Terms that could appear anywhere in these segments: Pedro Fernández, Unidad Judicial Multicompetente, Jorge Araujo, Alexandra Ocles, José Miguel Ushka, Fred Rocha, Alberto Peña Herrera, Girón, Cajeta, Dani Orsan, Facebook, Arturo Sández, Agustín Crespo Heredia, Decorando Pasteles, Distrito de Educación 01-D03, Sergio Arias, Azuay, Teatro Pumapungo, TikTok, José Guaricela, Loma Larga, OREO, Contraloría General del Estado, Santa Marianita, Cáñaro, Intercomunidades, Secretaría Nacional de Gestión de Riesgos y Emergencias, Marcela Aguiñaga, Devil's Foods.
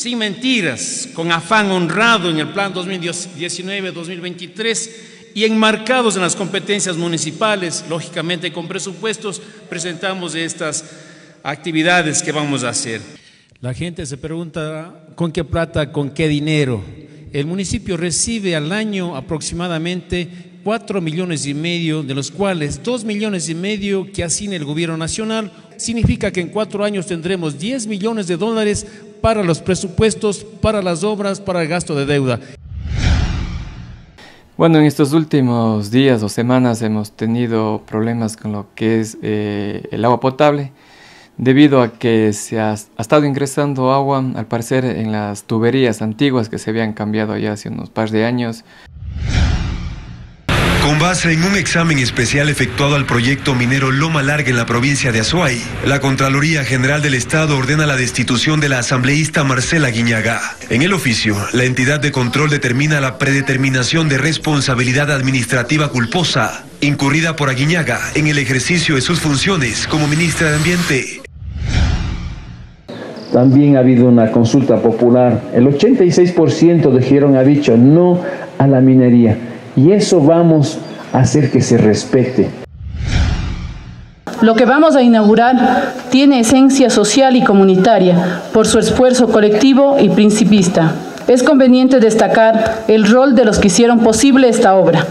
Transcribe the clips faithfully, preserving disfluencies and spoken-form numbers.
sin mentiras, con afán honrado en el plan dos mil diecinueve dos mil veintitrés y enmarcados en las competencias municipales, lógicamente con presupuestos, presentamos estas actividades que vamos a hacer. La gente se pregunta, ¿con qué plata, con qué dinero? El municipio recibe al año aproximadamente cuatro millones y medio, de los cuales dos millones y medio que asigna el gobierno nacional. Significa que en cuatro años tendremos diez millones de dólares para los presupuestos, para las obras, para el gasto de deuda. Bueno, en estos últimos días o semanas hemos tenido problemas con lo que es eh, el agua potable, debido a que se ha, ha estado ingresando agua, al parecer, en las tuberías antiguas que se habían cambiado ya hace unos par de años. Con base en un examen especial efectuado al proyecto minero Loma Larga en la provincia de Azuay, la Contraloría General del Estado ordena la destitución de la asambleísta Marcela Aguiñaga. En el oficio, la entidad de control determina la predeterminación de responsabilidad administrativa culposa, incurrida por Aguiñaga en el ejercicio de sus funciones como ministra de Ambiente. También ha habido una consulta popular. El ochenta y seis por ciento de Girón ha dicho no a la minería. Y eso vamos a hacer que se respete. Lo que vamos a inaugurar tiene esencia social y comunitaria por su esfuerzo colectivo y principista. Es conveniente destacar el rol de los que hicieron posible esta obra.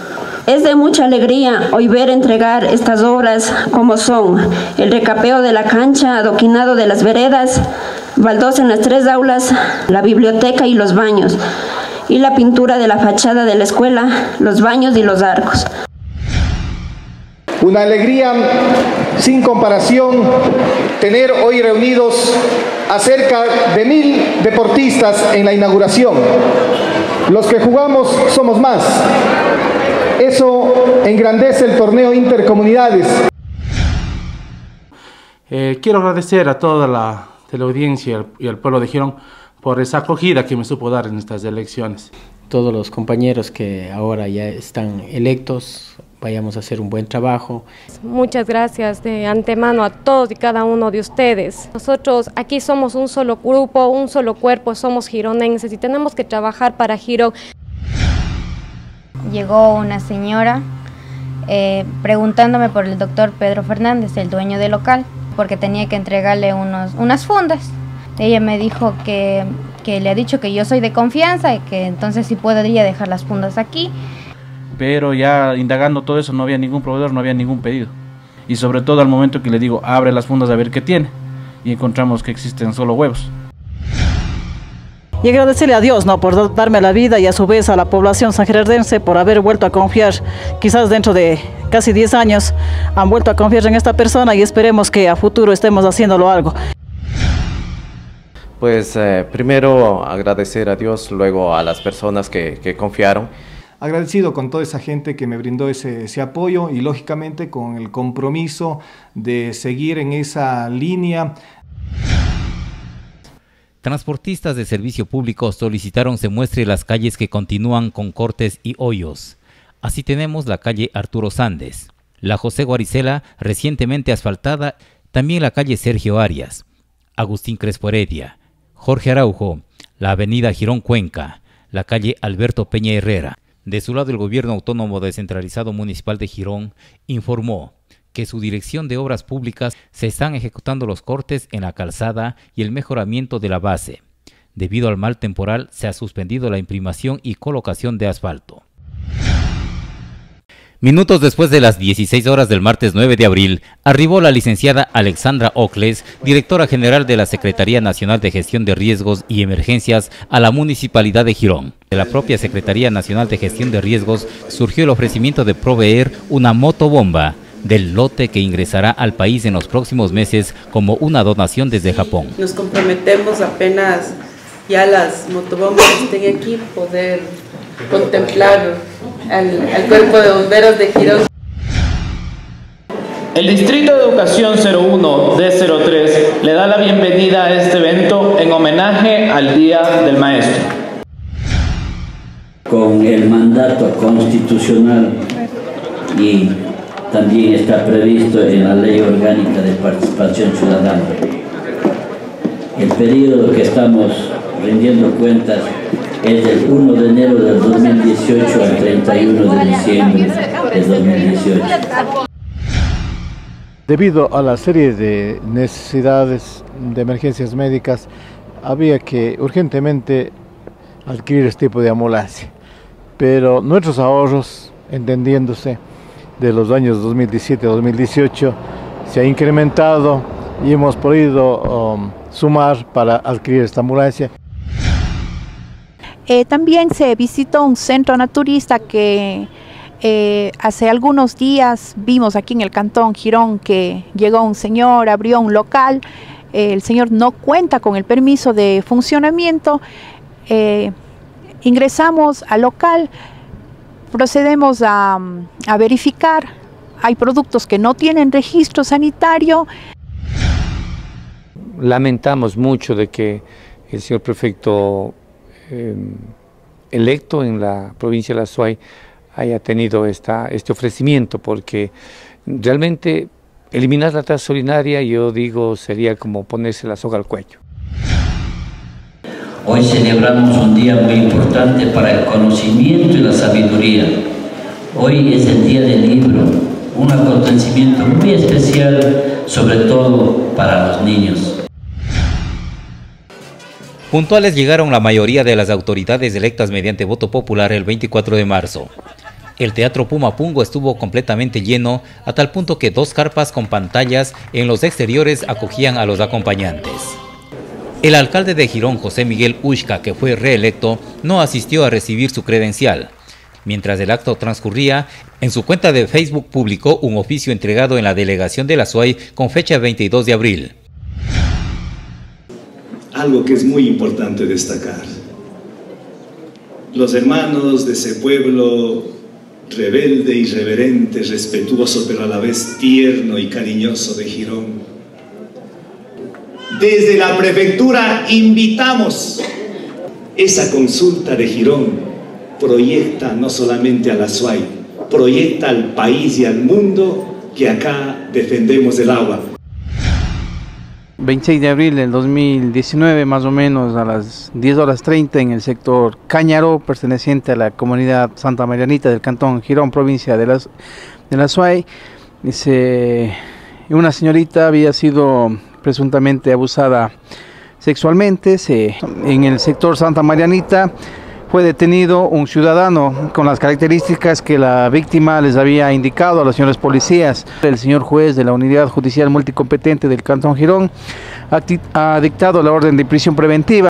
Es de mucha alegría hoy ver entregar estas obras como son el recapeo de la cancha, adoquinado de las veredas, baldosa en las tres aulas, la biblioteca y los baños, y la pintura de la fachada de la escuela, los baños y los arcos. Una alegría sin comparación tener hoy reunidos a cerca de mil deportistas en la inauguración. Los que jugamos somos más. Eso engrandece el torneo Intercomunidades. Eh, quiero agradecer a toda la teleaudiencia y al pueblo de Girón por esa acogida que me supo dar en estas elecciones. Todos los compañeros que ahora ya están electos, vayamos a hacer un buen trabajo. Muchas gracias de antemano a todos y cada uno de ustedes. Nosotros aquí somos un solo grupo, un solo cuerpo, somos gironenses y tenemos que trabajar para Girón. Llegó una señora eh, preguntándome por el doctor Pedro Fernández, el dueño del local, porque tenía que entregarle unos, unas fundas. Ella me dijo que, que le ha dicho que yo soy de confianza y que entonces sí podría dejar las fundas aquí. Pero ya indagando todo eso no había ningún proveedor, no había ningún pedido. Y sobre todo al momento que le digo, abre las fundas a ver qué tiene. Y encontramos que existen solo huevos. Y agradecerle a Dios, ¿no?, por darme la vida y a su vez a la población sangerardense por haber vuelto a confiar. Quizás dentro de casi diez años han vuelto a confiar en esta persona y esperemos que a futuro estemos haciéndolo algo. Pues eh, primero agradecer a Dios, luego a las personas que, que confiaron. Agradecido con toda esa gente que me brindó ese, ese apoyo y lógicamente con el compromiso de seguir en esa línea. Transportistas de servicio público solicitaron se muestre las calles que continúan con cortes y hoyos. Así tenemos la calle Arturo Sández, la José Guaricela recientemente asfaltada, también la calle Sergio Arias, Agustín Crespo Heredia, Jorge Araujo, la avenida Girón Cuenca, la calle Alberto Peña Herrera. De su lado, el gobierno autónomo descentralizado municipal de Girón informó que su dirección de obras públicas se están ejecutando los cortes en la calzada y el mejoramiento de la base. Debido al mal temporal, se ha suspendido la imprimación y colocación de asfalto. Minutos después de las dieciséis horas del martes nueve de abril, arribó la licenciada Alexandra Ocles, directora general de la Secretaría Nacional de Gestión de Riesgos y Emergencias, a la Municipalidad de Girón. De la propia Secretaría Nacional de Gestión de Riesgos surgió el ofrecimiento de proveer una motobomba del lote que ingresará al país en los próximos meses como una donación desde Japón. Nos comprometemos apenas ya las motobombas que estén aquí poder contemplar al, al cuerpo de bomberos de Girón. El Distrito de Educación cero uno D cero tres le da la bienvenida a este evento en homenaje al Día del Maestro. Con el mandato constitucional y también está previsto en la Ley Orgánica de Participación Ciudadana, el periodo que estamos rendiendo cuentas, es del uno de enero del dos mil dieciocho al treinta y uno de diciembre del dos mil dieciocho. Debido a la serie de necesidades de emergencias médicas, había que urgentemente adquirir este tipo de ambulancia, pero nuestros ahorros, entendiéndose, de los años dos mil diecisiete a dos mil dieciocho, se ha incrementado y hemos podido um, sumar para adquirir esta ambulancia. Eh, también se visitó un centro naturista que eh, hace algunos días vimos aquí en el cantón Girón, que llegó un señor, abrió un local. Eh, el señor no cuenta con el permiso de funcionamiento. Eh, ingresamos al local, procedemos a, a verificar. Hay productos que no tienen registro sanitario. Lamentamos mucho de que el señor prefecto Eh, electo en la provincia de Azuay haya tenido esta, este ofrecimiento, porque realmente eliminar la tasa urinaria, yo digo, sería como ponerse la soga al cuello. Hoy celebramos un día muy importante para el conocimiento y la sabiduría. Hoy es el día del libro, un acontecimiento muy especial, sobre todo para los niños. Puntuales llegaron la mayoría de las autoridades electas mediante voto popular el veinticuatro de marzo. El Teatro Pumapungo estuvo completamente lleno, a tal punto que dos carpas con pantallas en los exteriores acogían a los acompañantes. El alcalde de Girón, José Miguel Ushka, que fue reelecto, no asistió a recibir su credencial. Mientras el acto transcurría, en su cuenta de Facebook publicó un oficio entregado en la delegación de la Azuay con fecha veintidós de abril. Algo que es muy importante destacar: los hermanos de ese pueblo rebelde, irreverente, respetuoso, pero a la vez tierno y cariñoso de Girón, desde la prefectura invitamos esa consulta de Girón. Proyecta no solamente a la Azuay, proyecta al país y al mundo que acá defendemos el agua. veintiséis de abril del dos mil diecinueve, más o menos a las diez horas treinta, en el sector Cáñaro, perteneciente a la comunidad Santa Marianita del cantón Girón, provincia de la, de la Azuay, dice, una señorita había sido presuntamente abusada sexualmente. Se, en el sector Santa Marianita fue detenido un ciudadano con las características que la víctima les había indicado a los señores policías. El señor juez de la Unidad Judicial Multicompetente del cantón Girón ha dictado la orden de prisión preventiva.